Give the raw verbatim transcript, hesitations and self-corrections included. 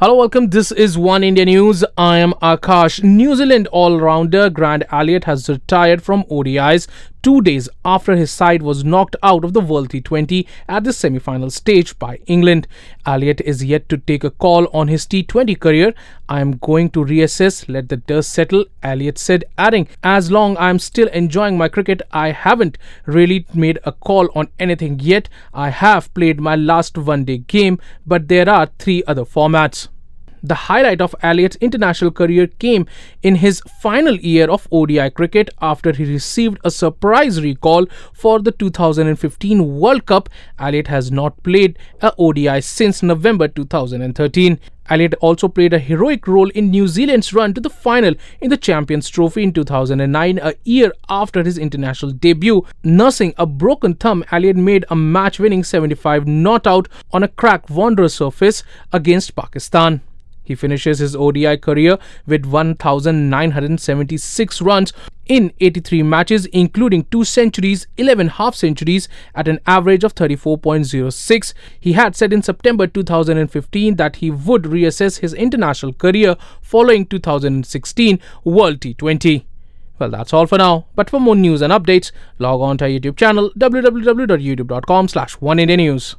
Hello, welcome. This is Oneindia News. I am Akash. New Zealand all-rounder Grant Elliott has retired from O D Is two days after his side was knocked out of the World T twenty at the semi-final stage by England. Elliott is yet to take a call on his T twenty career. I am going to reassess, let the dust settle, Elliott said, adding, as long I am still enjoying my cricket, I haven't really made a call on anything yet. I have played my last one-day game, but there are three other formats. The highlight of Elliott's international career came in his final year of O D I cricket after he received a surprise recall for the two thousand fifteen World Cup. Elliott has not played an O D I since November two thousand thirteen. Elliott also played a heroic role in New Zealand's run to the final in the Champions Trophy in two thousand nine, a year after his international debut. Nursing a broken thumb, Elliott made a match-winning seventy-five not out on a crack Wanderers surface against Pakistan. He finishes his O D I career with one thousand nine hundred seventy-six runs in eighty-three matches, including two centuries, eleven half centuries at an average of thirty-four point zero six. He had said in September two thousand fifteen that he would reassess his international career following two thousand sixteen World T twenty. Well, that's all for now. But for more news and updates, log on to our YouTube channel w w w dot youtube dot com slash Oneindia News.